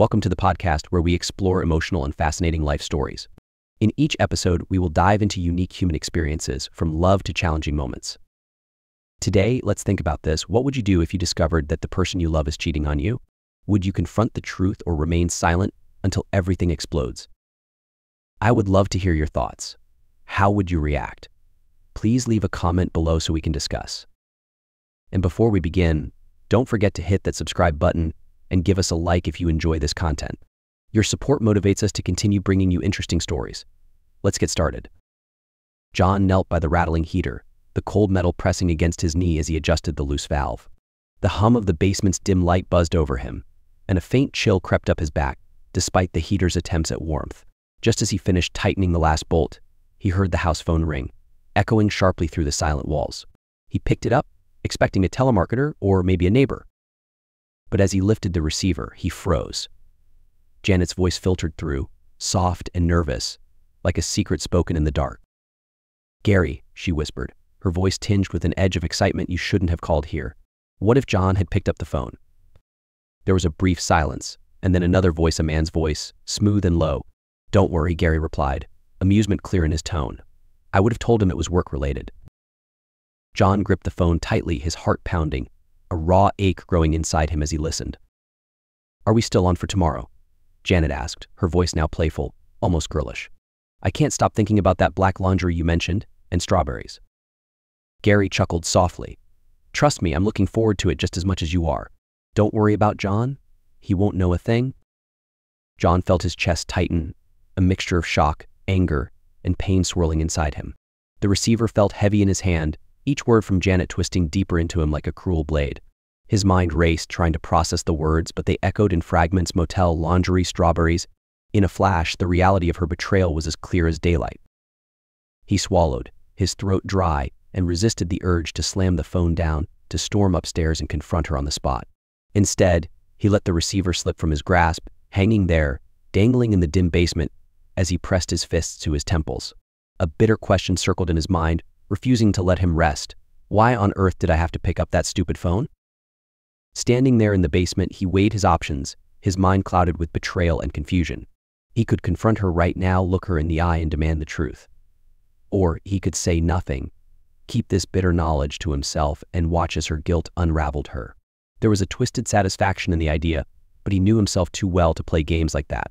Welcome to the podcast where we explore emotional and fascinating life stories. In each episode, we will dive into unique human experiences, from love to challenging moments. Today, let's think about this. What would you do if you discovered that the person you love is cheating on you? Would you confront the truth or remain silent until everything explodes? I would love to hear your thoughts. How would you react? Please leave a comment below so we can discuss. And before we begin, don't forget to hit that subscribe button and give us a like if you enjoy this content. Your support motivates us to continue bringing you interesting stories. Let's get started. John knelt by the rattling heater, the cold metal pressing against his knee as he adjusted the loose valve. The hum of the basement's dim light buzzed over him, and a faint chill crept up his back, despite the heater's attempts at warmth. Just as he finished tightening the last bolt, he heard the house phone ring, echoing sharply through the silent walls. He picked it up, expecting a telemarketer or maybe a neighbor. But as he lifted the receiver, he froze. Janet's voice filtered through, soft and nervous, like a secret spoken in the dark. "Gary," she whispered, her voice tinged with an edge of excitement. "You shouldn't have called here." What if John had picked up the phone? There was a brief silence, and then another voice, a man's voice, smooth and low. "Don't worry," Gary replied, amusement clear in his tone. "I would have told him it was work-related." John gripped the phone tightly, his heart pounding, a raw ache growing inside him as he listened. "Are we still on for tomorrow?" Janet asked, her voice now playful, almost girlish. "I can't stop thinking about that black laundry you mentioned, and strawberries." Gary chuckled softly. "Trust me, I'm looking forward to it just as much as you are. Don't worry about John. He won't know a thing." John felt his chest tighten, a mixture of shock, anger, and pain swirling inside him. The receiver felt heavy in his hand, each word from Janet twisting deeper into him like a cruel blade. His mind raced, trying to process the words, but they echoed in fragments: motel, laundry, strawberries. In a flash, the reality of her betrayal was as clear as daylight. He swallowed, his throat dry, and resisted the urge to slam the phone down, to storm upstairs and confront her on the spot. Instead, he let the receiver slip from his grasp, hanging there, dangling in the dim basement, as he pressed his fists to his temples. A bitter question circled in his mind, refusing to let him rest. Why on earth did I have to pick up that stupid phone? Standing there in the basement, he weighed his options, his mind clouded with betrayal and confusion. He could confront her right now, look her in the eye and demand the truth. Or he could say nothing, keep this bitter knowledge to himself and watch as her guilt unraveled her. There was a twisted satisfaction in the idea, but he knew himself too well to play games like that.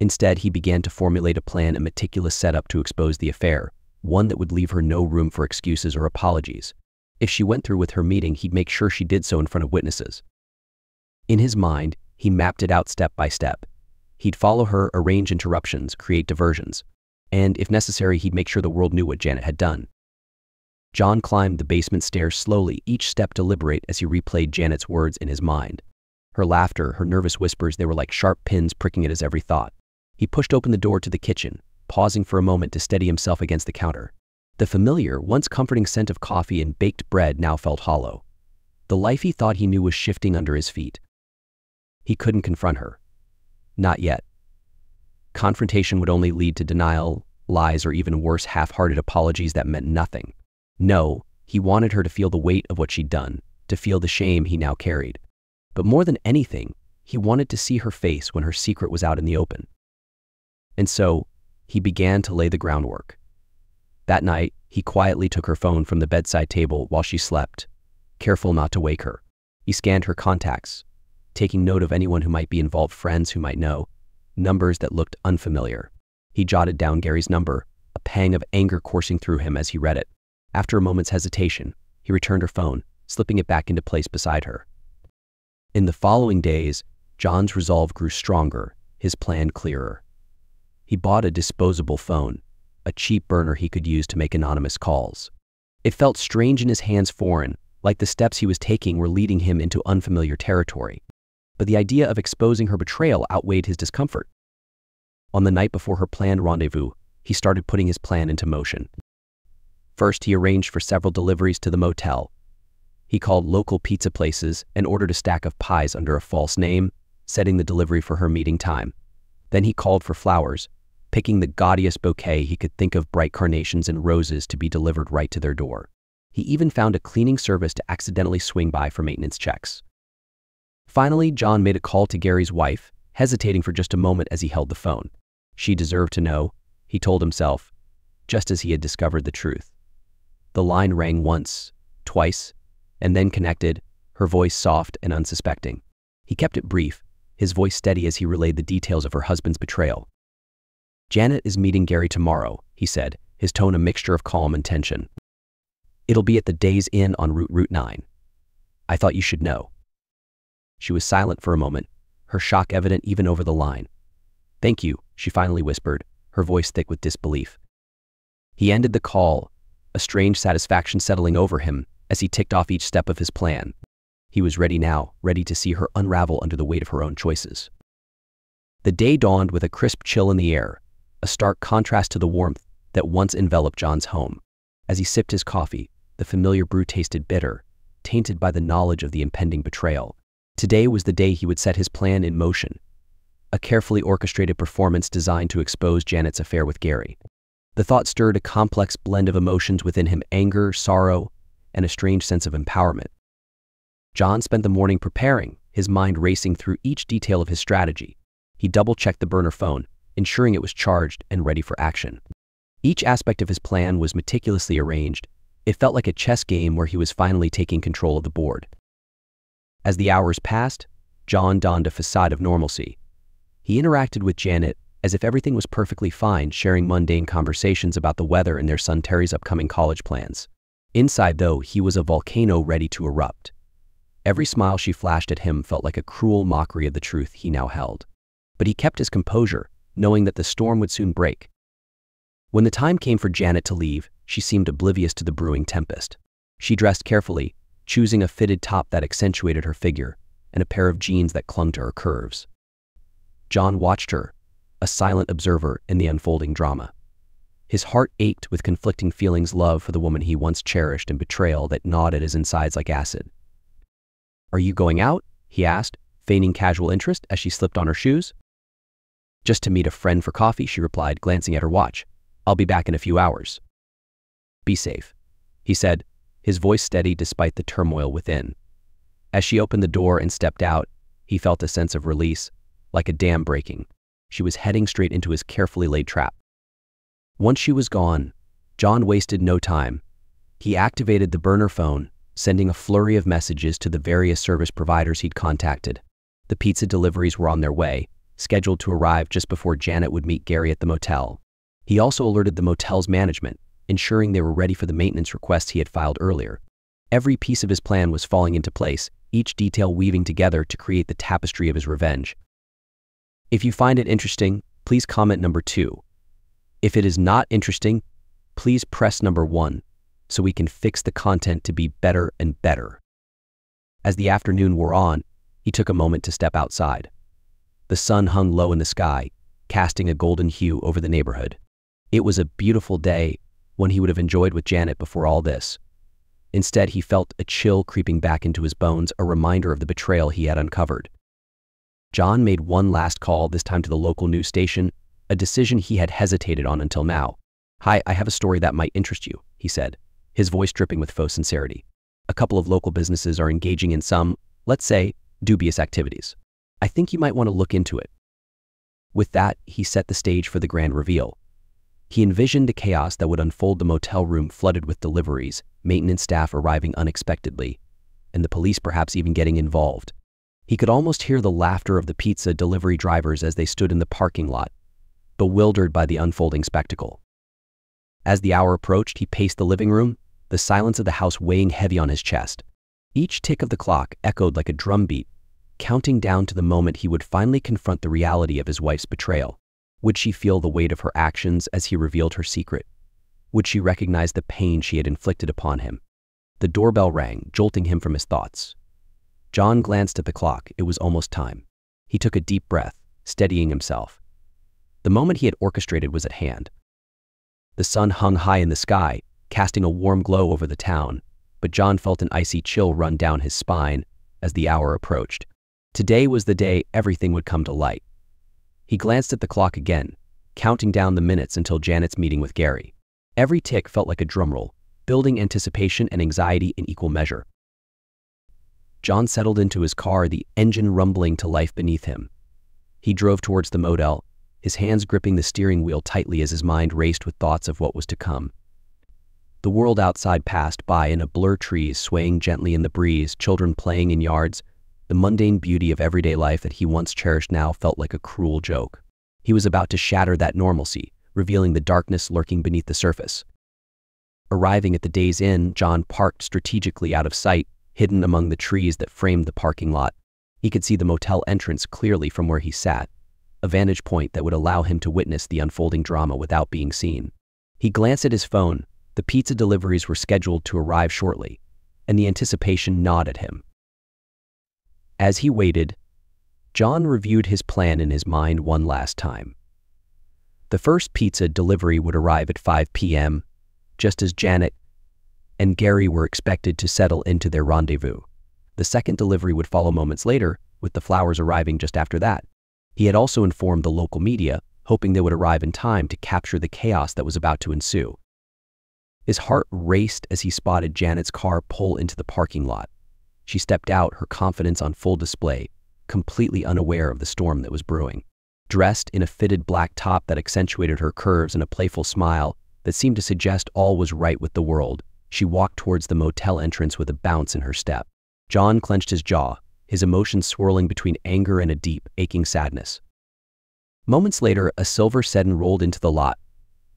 Instead, he began to formulate a plan, a meticulous setup to expose the affair, one that would leave her no room for excuses or apologies. If she went through with her meeting, he'd make sure she did so in front of witnesses. In his mind, he mapped it out step by step. He'd follow her, arrange interruptions, create diversions. And if necessary, he'd make sure the world knew what Janet had done. John climbed the basement stairs slowly, each step deliberate as he replayed Janet's words in his mind. Her laughter, her nervous whispers, they were like sharp pins pricking at his every thought. He pushed open the door to the kitchen, pausing for a moment to steady himself against the counter. The familiar, once comforting scent of coffee and baked bread now felt hollow. The life he thought he knew was shifting under his feet. He couldn't confront her. Not yet. Confrontation would only lead to denial, lies, or even worse, half-hearted apologies that meant nothing. No, he wanted her to feel the weight of what she'd done, to feel the shame he now carried. But more than anything, he wanted to see her face when her secret was out in the open. And so, he began to lay the groundwork. That night, he quietly took her phone from the bedside table while she slept, careful not to wake her. He scanned her contacts, taking note of anyone who might be involved, friends who might know, numbers that looked unfamiliar. He jotted down Gary's number, a pang of anger coursing through him as he read it. After a moment's hesitation, he returned her phone, slipping it back into place beside her. In the following days, John's resolve grew stronger, his plan clearer. He bought a disposable phone, a cheap burner he could use to make anonymous calls. It felt strange in his hands, foreign, like the steps he was taking were leading him into unfamiliar territory. But the idea of exposing her betrayal outweighed his discomfort. On the night before her planned rendezvous, he started putting his plan into motion. First, he arranged for several deliveries to the motel. He called local pizza places and ordered a stack of pies under a false name, setting the delivery for her meeting time. Then he called for flowers, picking the gaudiest bouquet he could think of, bright carnations and roses to be delivered right to their door. He even found a cleaning service to accidentally swing by for maintenance checks. Finally, John made a call to Gary's wife, hesitating for just a moment as he held the phone. She deserved to know, he told himself, just as he had discovered the truth. The line rang once, twice, and then connected, her voice soft and unsuspecting. He kept it brief, his voice steady as he relayed the details of her husband's betrayal. "Janet is meeting Gary tomorrow," he said, his tone a mixture of calm and tension. "It'll be at the Days Inn on Route 9. I thought you should know." She was silent for a moment, her shock evident even over the line. "Thank you," she finally whispered, her voice thick with disbelief. He ended the call, a strange satisfaction settling over him as he ticked off each step of his plan. He was ready now, ready to see her unravel under the weight of her own choices. The day dawned with a crisp chill in the air, a stark contrast to the warmth that once enveloped John's home. As he sipped his coffee, the familiar brew tasted bitter, tainted by the knowledge of the impending betrayal. Today was the day he would set his plan in motion, a carefully orchestrated performance designed to expose Janet's affair with Gary. The thought stirred a complex blend of emotions within him: anger, sorrow, and a strange sense of empowerment. John spent the morning preparing, his mind racing through each detail of his strategy. He double-checked the burner phone, ensuring it was charged and ready for action. Each aspect of his plan was meticulously arranged. It felt like a chess game where he was finally taking control of the board. As the hours passed, John donned a facade of normalcy. He interacted with Janet as if everything was perfectly fine, sharing mundane conversations about the weather and their son Terry's upcoming college plans. Inside, though, he was a volcano ready to erupt. Every smile she flashed at him felt like a cruel mockery of the truth he now held. But he kept his composure, knowing that the storm would soon break. When the time came for Janet to leave, she seemed oblivious to the brewing tempest. She dressed carefully, choosing a fitted top that accentuated her figure and a pair of jeans that clung to her curves. John watched her, a silent observer in the unfolding drama. His heart ached with conflicting feelings: love for the woman he once cherished and betrayal that gnawed at his insides like acid. "Are you going out?" he asked, feigning casual interest as she slipped on her shoes. "Just to meet a friend for coffee," she replied, glancing at her watch. "I'll be back in a few hours." "Be safe," he said, his voice steady despite the turmoil within. As she opened the door and stepped out, he felt a sense of release, like a dam breaking. She was heading straight into his carefully laid trap. Once she was gone, John wasted no time. He activated the burner phone, sending a flurry of messages to the various service providers he'd contacted. The pizza deliveries were on their way, scheduled to arrive just before Janet would meet Gary at the motel. He also alerted the motel's management, ensuring they were ready for the maintenance requests he had filed earlier. Every piece of his plan was falling into place, each detail weaving together to create the tapestry of his revenge. If you find it interesting, please comment #2. If it is not interesting, please press #1 so we can fix the content to be better and better. As the afternoon wore on, he took a moment to step outside. The sun hung low in the sky, casting a golden hue over the neighborhood. It was a beautiful day, one he would have enjoyed with Janet before all this. Instead, he felt a chill creeping back into his bones, a reminder of the betrayal he had uncovered. John made one last call, this time to the local news station, a decision he had hesitated on until now. "Hi, I have a story that might interest you," he said, his voice dripping with faux sincerity. "A couple of local businesses are engaging in some, let's say, dubious activities. I think you might want to look into it." With that, he set the stage for the grand reveal. He envisioned the chaos that would unfold: the motel room flooded with deliveries, maintenance staff arriving unexpectedly, and the police perhaps even getting involved. He could almost hear the laughter of the pizza delivery drivers as they stood in the parking lot, bewildered by the unfolding spectacle. As the hour approached, he paced the living room, the silence of the house weighing heavy on his chest. Each tick of the clock echoed like a drumbeat, counting down to the moment he would finally confront the reality of his wife's betrayal. Would she feel the weight of her actions as he revealed her secret? Would she recognize the pain she had inflicted upon him? The doorbell rang, jolting him from his thoughts. John glanced at the clock. It was almost time. He took a deep breath, steadying himself. The moment he had orchestrated was at hand. The sun hung high in the sky, casting a warm glow over the town, but John felt an icy chill run down his spine as the hour approached. Today was the day everything would come to light. He glanced at the clock again, counting down the minutes until Janet's meeting with Gary. Every tick felt like a drumroll, building anticipation and anxiety in equal measure. John settled into his car, the engine rumbling to life beneath him. He drove towards the Model, his hands gripping the steering wheel tightly as his mind raced with thoughts of what was to come. The world outside passed by in a blur, trees swaying gently in the breeze, children playing in yards. The mundane beauty of everyday life that he once cherished now felt like a cruel joke. He was about to shatter that normalcy, revealing the darkness lurking beneath the surface. Arriving at the day's inn, John parked strategically out of sight, hidden among the trees that framed the parking lot. He could see the motel entrance clearly from where he sat, a vantage point that would allow him to witness the unfolding drama without being seen. He glanced at his phone. The pizza deliveries were scheduled to arrive shortly, and the anticipation gnawed at him. As he waited, John reviewed his plan in his mind one last time. The first pizza delivery would arrive at 5 p.m., just as Janet and Gary were expected to settle into their rendezvous. The second delivery would follow moments later, with the flowers arriving just after that. He had also informed the local media, hoping they would arrive in time to capture the chaos that was about to ensue. His heart raced as he spotted Janet's car pull into the parking lot. She stepped out, her confidence on full display, completely unaware of the storm that was brewing. Dressed in a fitted black top that accentuated her curves and a playful smile that seemed to suggest all was right with the world, she walked towards the motel entrance with a bounce in her step. John clenched his jaw, his emotions swirling between anger and a deep, aching sadness. Moments later, a silver sedan rolled into the lot.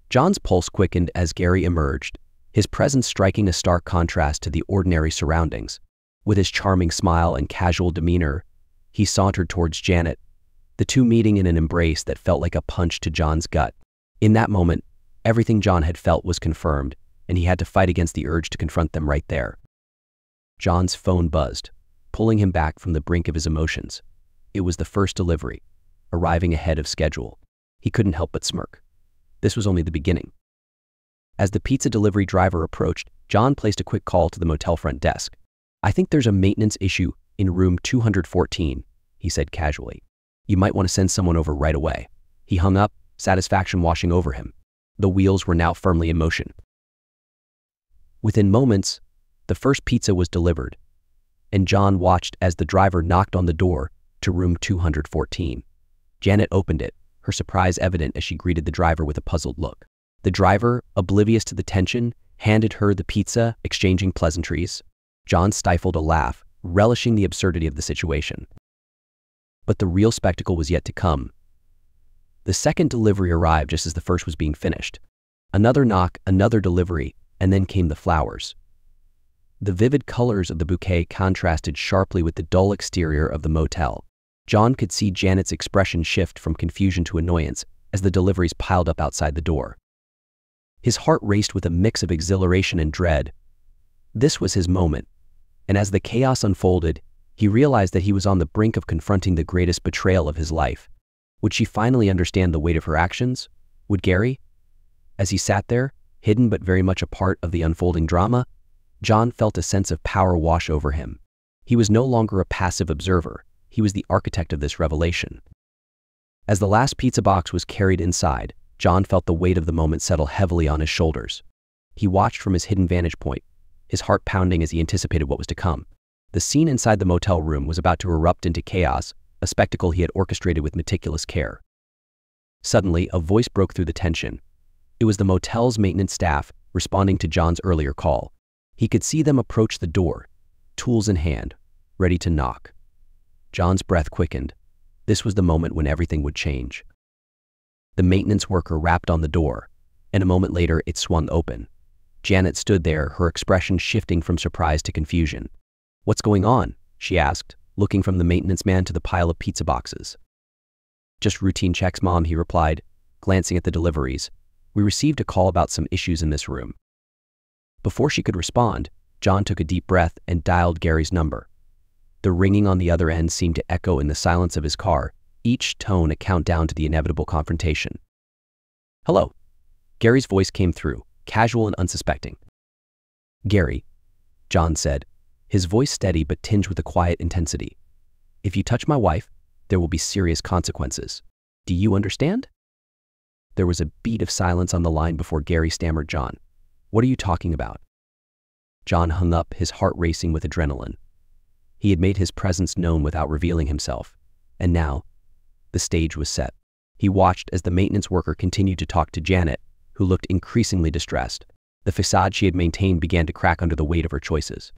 John's pulse quickened as Gary emerged, his presence striking a stark contrast to the ordinary surroundings. With his charming smile and casual demeanor, he sauntered towards Janet, the two meeting in an embrace that felt like a punch to John's gut. In that moment, everything John had felt was confirmed, and he had to fight against the urge to confront them right there. John's phone buzzed, pulling him back from the brink of his emotions. It was the first delivery, arriving ahead of schedule. He couldn't help but smirk. This was only the beginning. As the pizza delivery driver approached, John placed a quick call to the motel front desk. "I think there's a maintenance issue in room 214, he said casually. "You might want to send someone over right away." He hung up, satisfaction washing over him. The wheels were now firmly in motion. Within moments, the first pizza was delivered, and John watched as the driver knocked on the door to room 214. Janet opened it, her surprise evident as she greeted the driver with a puzzled look. The driver, oblivious to the tension, handed her the pizza, exchanging pleasantries. John stifled a laugh, relishing the absurdity of the situation. But the real spectacle was yet to come. The second delivery arrived just as the first was being finished. Another knock, another delivery, and then came the flowers. The vivid colors of the bouquet contrasted sharply with the dull exterior of the motel. John could see Janet's expression shift from confusion to annoyance as the deliveries piled up outside the door. His heart raced with a mix of exhilaration and dread. This was his moment, and as the chaos unfolded, he realized that he was on the brink of confronting the greatest betrayal of his life. Would she finally understand the weight of her actions? Would Gary? As he sat there, hidden but very much a part of the unfolding drama, John felt a sense of power wash over him. He was no longer a passive observer. He was the architect of this revelation. As the last pizza box was carried inside, John felt the weight of the moment settle heavily on his shoulders. He watched from his hidden vantage point, his heart pounding as he anticipated what was to come. The scene inside the motel room was about to erupt into chaos, a spectacle he had orchestrated with meticulous care. Suddenly, a voice broke through the tension. It was the motel's maintenance staff, responding to John's earlier call. He could see them approach the door, tools in hand, ready to knock. John's breath quickened. This was the moment when everything would change. The maintenance worker rapped on the door, and a moment later it swung open. Janet stood there, her expression shifting from surprise to confusion. "What's going on?" she asked, looking from the maintenance man to the pile of pizza boxes. "Just routine checks, Mom," he replied, glancing at the deliveries. "We received a call about some issues in this room." Before she could respond, John took a deep breath and dialed Gary's number. The ringing on the other end seemed to echo in the silence of his car, each tone a countdown to the inevitable confrontation. "Hello." Gary's voice came through, casual and unsuspecting. "Gary," John said, his voice steady but tinged with a quiet intensity. "If you touch my wife, there will be serious consequences. Do you understand?" There was a beat of silence on the line before Gary stammered John. "What are you talking about?" John hung up, his heart racing with adrenaline. He had made his presence known without revealing himself, and now, the stage was set. He watched as the maintenance worker continued to talk to Janet, who looked increasingly distressed. The facade she had maintained began to crack under the weight of her choices.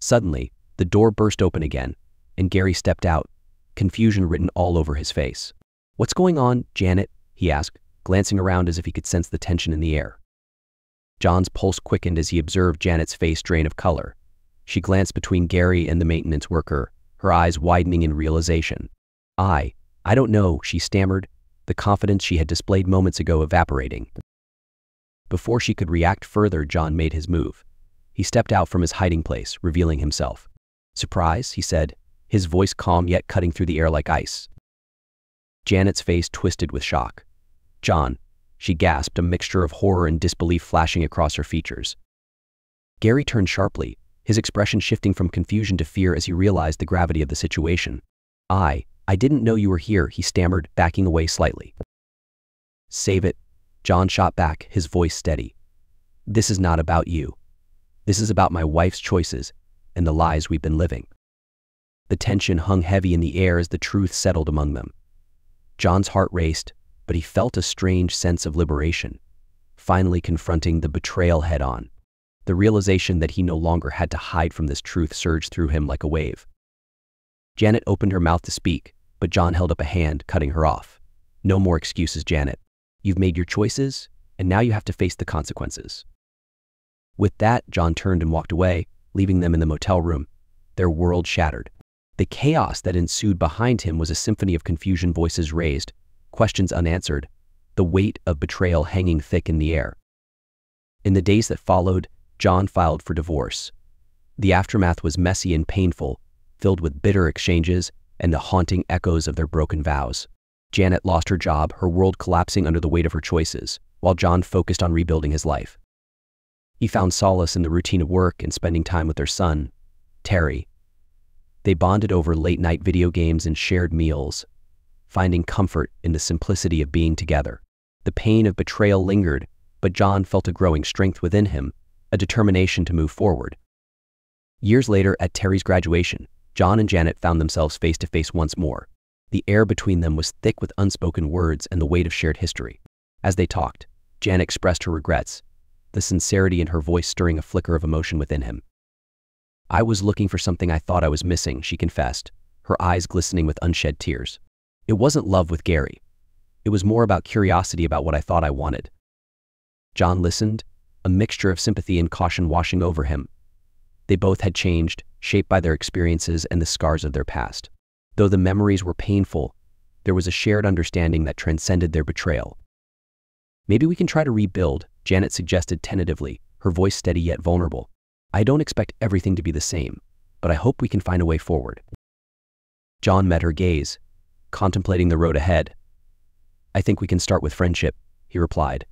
Suddenly, the door burst open again, and Gary stepped out, confusion written all over his face. "What's going on, Janet?" he asked, glancing around as if he could sense the tension in the air. John's pulse quickened as he observed Janet's face drain of color. She glanced between Gary and the maintenance worker, her eyes widening in realization. I don't know," she stammered, the confidence she had displayed moments ago evaporating. Before she could react further, John made his move. He stepped out from his hiding place, revealing himself. "Surprise," he said, his voice calm yet cutting through the air like ice. Janet's face twisted with shock. "John," she gasped, a mixture of horror and disbelief flashing across her features. Gary turned sharply, his expression shifting from confusion to fear as he realized the gravity of the situation. I didn't know you were here," he stammered, backing away slightly. "Save it," John shot back, his voice steady. "This is not about you. This is about my wife's choices and the lies we've been living." The tension hung heavy in the air as the truth settled among them. John's heart raced, but he felt a strange sense of liberation, finally confronting the betrayal head-on. The realization that he no longer had to hide from this truth surged through him like a wave. Janet opened her mouth to speak, but John held up a hand, cutting her off. "No more excuses, Janet. You've made your choices, and now you have to face the consequences." With that, John turned and walked away, leaving them in the motel room, their world shattered. The chaos that ensued behind him was a symphony of confusion, voices raised, questions unanswered, the weight of betrayal hanging thick in the air. In the days that followed, John filed for divorce. The aftermath was messy and painful, filled with bitter exchanges and the haunting echoes of their broken vows. Janet lost her job, her world collapsing under the weight of her choices, while John focused on rebuilding his life. He found solace in the routine of work and spending time with their son, Terry. They bonded over late-night video games and shared meals, finding comfort in the simplicity of being together. The pain of betrayal lingered, but John felt a growing strength within him, a determination to move forward. Years later, at Terry's graduation, John and Janet found themselves face-to-face once more. The air between them was thick with unspoken words and the weight of shared history. As they talked, Janet expressed her regrets, the sincerity in her voice stirring a flicker of emotion within him. "I was looking for something I thought I was missing," she confessed, her eyes glistening with unshed tears. "It wasn't love with Gary. It was more about curiosity about what I thought I wanted." John listened, a mixture of sympathy and caution washing over him. They both had changed, shaped by their experiences and the scars of their past. Though the memories were painful, there was a shared understanding that transcended their betrayal. "Maybe we can try to rebuild," Janet suggested tentatively, her voice steady yet vulnerable. "I don't expect everything to be the same, but I hope we can find a way forward." John met her gaze, contemplating the road ahead. "I think we can start with friendship," he replied,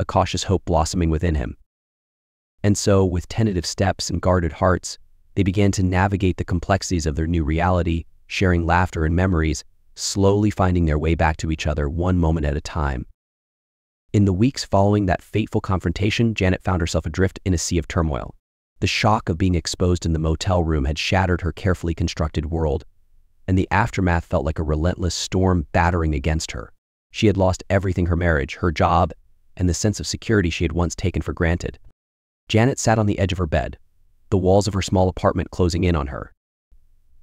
a cautious hope blossoming within him. And so, with tentative steps and guarded hearts, they began to navigate the complexities of their new reality, sharing laughter and memories, slowly finding their way back to each other one moment at a time. In the weeks following that fateful confrontation, Janet found herself adrift in a sea of turmoil. The shock of being exposed in the motel room had shattered her carefully constructed world, and the aftermath felt like a relentless storm battering against her. She had lost everything: her marriage, her job, and the sense of security she had once taken for granted. Janet sat on the edge of her bed, the walls of her small apartment closing in on her.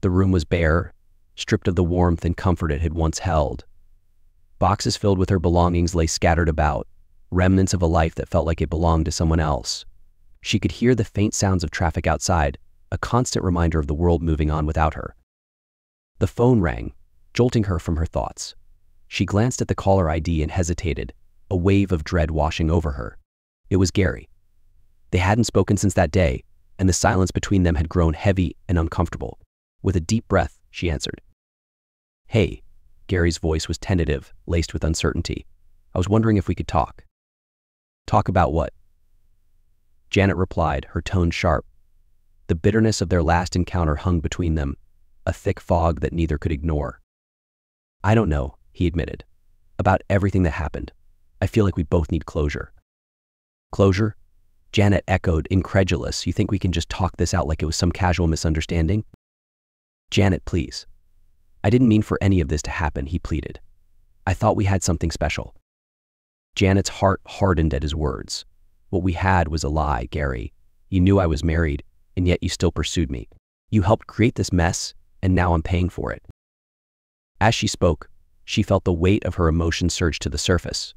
The room was bare, stripped of the warmth and comfort it had once held. Boxes filled with her belongings lay scattered about, remnants of a life that felt like it belonged to someone else. She could hear the faint sounds of traffic outside, a constant reminder of the world moving on without her. The phone rang, jolting her from her thoughts. She glanced at the caller ID and hesitated, a wave of dread washing over her. It was Gary. They hadn't spoken since that day, and the silence between them had grown heavy and uncomfortable. With a deep breath, she answered. "Hey," Gary's voice was tentative, laced with uncertainty. "I was wondering if we could talk." "Talk about what?" Janet replied, her tone sharp. The bitterness of their last encounter hung between them, a thick fog that neither could ignore. "I don't know," he admitted. "About everything that happened. I feel like we both need closure." "Closure?" Janet echoed, incredulous. "You think we can just talk this out like it was some casual misunderstanding?" "Janet, please. I didn't mean for any of this to happen," he pleaded. "I thought we had something special." Janet's heart hardened at his words. "What we had was a lie, Gary. You knew I was married, and yet you still pursued me. You helped create this mess, and now I'm paying for it." As she spoke, she felt the weight of her emotions surge to the surface.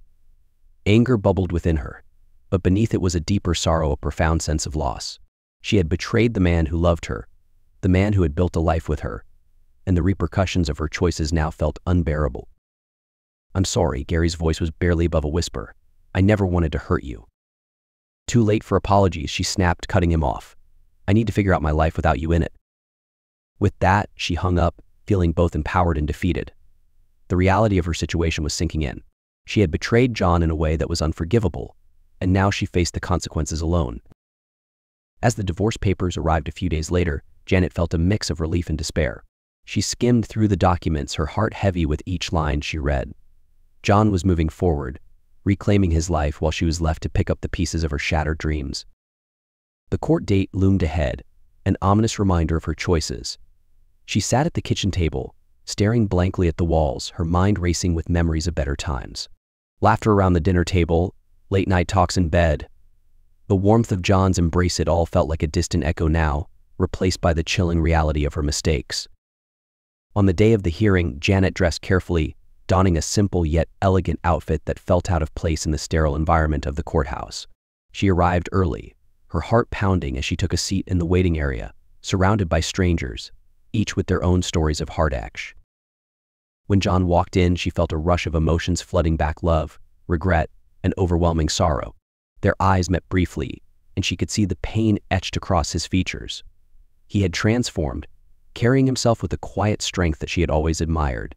Anger bubbled within her, but beneath it was a deeper sorrow, a profound sense of loss. She had betrayed the man who loved her, the man who had built a life with her, and the repercussions of her choices now felt unbearable. "I'm sorry," Gary's voice was barely above a whisper. "I never wanted to hurt you." Too late for apologies, she snapped, cutting him off. "I need to figure out my life without you in it." With that, she hung up, feeling both empowered and defeated. The reality of her situation was sinking in. She had betrayed John in a way that was unforgivable, and now she faced the consequences alone. As the divorce papers arrived a few days later, Janet felt a mix of relief and despair. She skimmed through the documents, her heart heavy with each line she read. John was moving forward, reclaiming his life, while she was left to pick up the pieces of her shattered dreams. The court date loomed ahead, an ominous reminder of her choices. She sat at the kitchen table, staring blankly at the walls, her mind racing with memories of better times. Laughter around the dinner table, late-night talks in bed. The warmth of John's embrace, it all felt like a distant echo now, replaced by the chilling reality of her mistakes. On the day of the hearing, Janet dressed carefully, donning a simple yet elegant outfit that felt out of place in the sterile environment of the courthouse. She arrived early, her heart pounding as she took a seat in the waiting area, surrounded by strangers, each with their own stories of heartache. When John walked in, she felt a rush of emotions flooding back: love, regret, and overwhelming sorrow. Their eyes met briefly, and she could see the pain etched across his features. He had transformed, carrying himself with the quiet strength that she had always admired.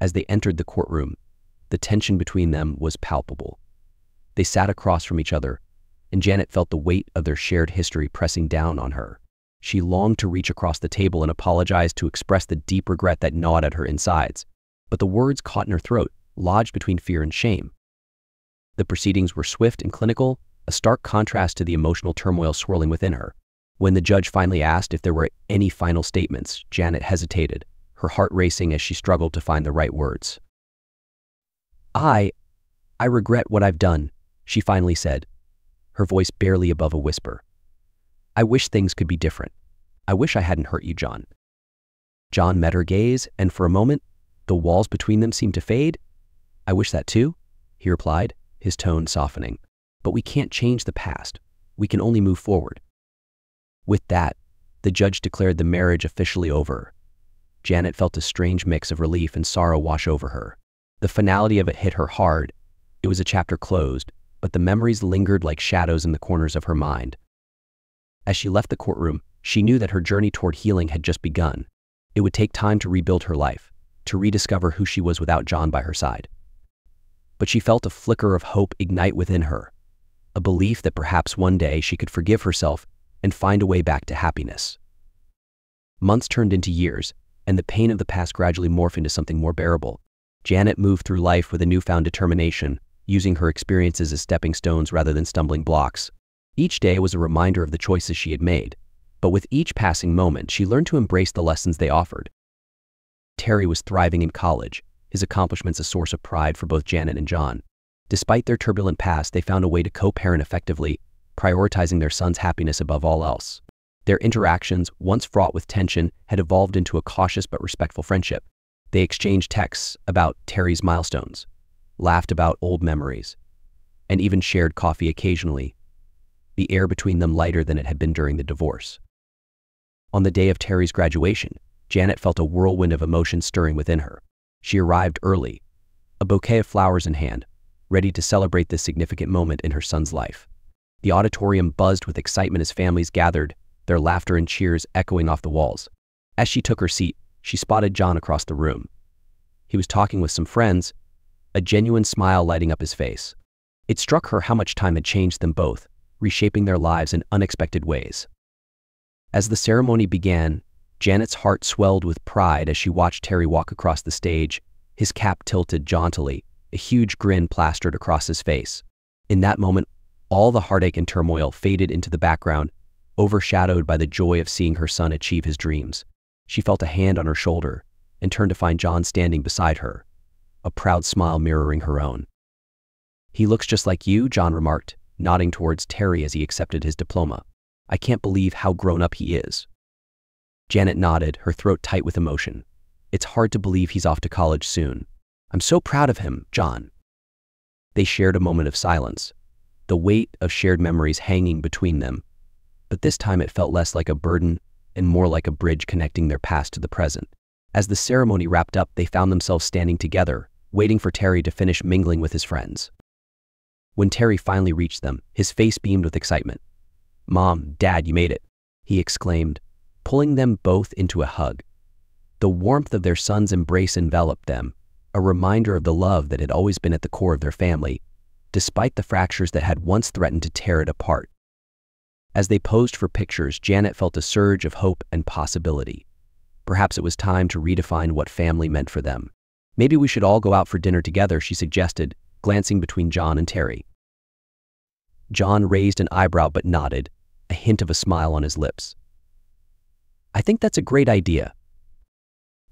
As they entered the courtroom, the tension between them was palpable. They sat across from each other, and Janet felt the weight of their shared history pressing down on her. She longed to reach across the table and apologize, to express the deep regret that gnawed at her insides, but the words caught in her throat, lodged between fear and shame. The proceedings were swift and clinical, a stark contrast to the emotional turmoil swirling within her. When the judge finally asked if there were any final statements, Janet hesitated, her heart racing as she struggled to find the right words. I regret what I've done," she finally said, her voice barely above a whisper. "I wish things could be different. I wish I hadn't hurt you, John." John met her gaze, and for a moment, the walls between them seemed to fade. "I wish that too," he replied, his tone softening. "But we can't change the past. We can only move forward." With that, the judge declared the marriage officially over. Janet felt a strange mix of relief and sorrow wash over her. The finality of it hit her hard. It was a chapter closed, but the memories lingered like shadows in the corners of her mind. As she left the courtroom, she knew that her journey toward healing had just begun. It would take time to rebuild her life, to rediscover who she was without John by her side. But she felt a flicker of hope ignite within her, a belief that perhaps one day she could forgive herself and find a way back to happiness. Months turned into years, and the pain of the past gradually morphed into something more bearable. Janet moved through life with a newfound determination, using her experiences as stepping stones rather than stumbling blocks. Each day was a reminder of the choices she had made, but with each passing moment, she learned to embrace the lessons they offered. Terry was thriving in college, his accomplishments a source of pride for both Janet and John. Despite their turbulent past, they found a way to co-parent effectively, prioritizing their son's happiness above all else. Their interactions, once fraught with tension, had evolved into a cautious but respectful friendship. They exchanged texts about Terry's milestones, laughed about old memories, and even shared coffee occasionally, the air between them lighter than it had been during the divorce. On the day of Terry's graduation, Janet felt a whirlwind of emotion stirring within her. She arrived early, a bouquet of flowers in hand, ready to celebrate this significant moment in her son's life. The auditorium buzzed with excitement as families gathered, their laughter and cheers echoing off the walls. As she took her seat, she spotted John across the room. He was talking with some friends, a genuine smile lighting up his face. It struck her how much time had changed them both, reshaping their lives in unexpected ways. As the ceremony began, Janet's heart swelled with pride as she watched Terry walk across the stage, his cap tilted jauntily, a huge grin plastered across his face. In that moment, all the heartache and turmoil faded into the background, overshadowed by the joy of seeing her son achieve his dreams. She felt a hand on her shoulder and turned to find John standing beside her, a proud smile mirroring her own. "He looks just like you," John remarked, nodding towards Terry as he accepted his diploma. "I can't believe how grown up he is." Janet nodded, her throat tight with emotion. "It's hard to believe he's off to college soon. I'm so proud of him, John." They shared a moment of silence, the weight of shared memories hanging between them, but this time it felt less like a burden and more like a bridge connecting their past to the present. As the ceremony wrapped up, they found themselves standing together, waiting for Terry to finish mingling with his friends. When Terry finally reached them, his face beamed with excitement. "Mom, Dad, you made it," he exclaimed, pulling them both into a hug. The warmth of their son's embrace enveloped them, a reminder of the love that had always been at the core of their family, despite the fractures that had once threatened to tear it apart. As they posed for pictures, Janet felt a surge of hope and possibility. Perhaps it was time to redefine what family meant for them. "Maybe we should all go out for dinner together," she suggested, glancing between John and Terry. John raised an eyebrow but nodded, a hint of a smile on his lips. "I think that's a great idea."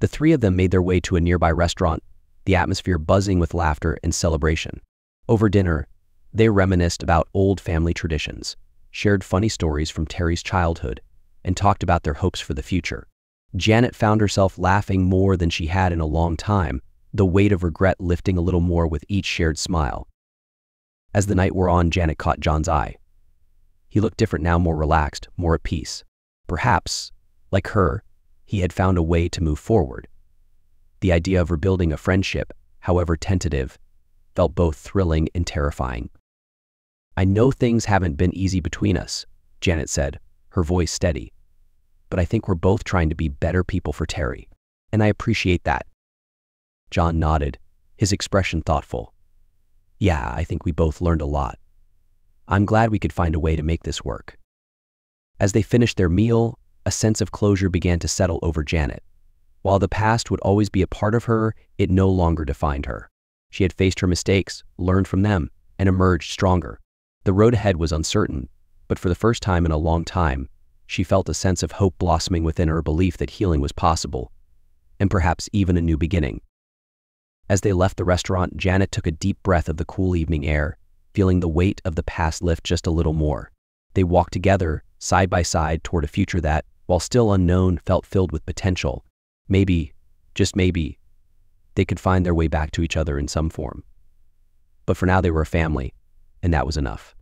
The three of them made their way to a nearby restaurant, the atmosphere buzzing with laughter and celebration. Over dinner, they reminisced about old family traditions, shared funny stories from Terry's childhood, and talked about their hopes for the future. Janet found herself laughing more than she had in a long time, the weight of regret lifting a little more with each shared smile. As the night wore on, Janet caught John's eye. He looked different now, more relaxed, more at peace. Perhaps, like her, he had found a way to move forward. The idea of rebuilding a friendship, however tentative, felt both thrilling and terrifying. "I know things haven't been easy between us," Janet said, her voice steady, "but I think we're both trying to be better people for Terry, and I appreciate that." John nodded, his expression thoughtful. "Yeah, I think we both learned a lot. I'm glad we could find a way to make this work." As they finished their meal, a sense of closure began to settle over Janet. While the past would always be a part of her, it no longer defined her. She had faced her mistakes, learned from them, and emerged stronger. The road ahead was uncertain, but for the first time in a long time, she felt a sense of hope blossoming within her, belief that healing was possible, and perhaps even a new beginning. As they left the restaurant, Janet took a deep breath of the cool evening air, feeling the weight of the past lift just a little more. They walked together, side by side, toward a future that, while still unknown, felt filled with potential. Maybe, just maybe, they could find their way back to each other in some form. But for now, they were a family, and that was enough.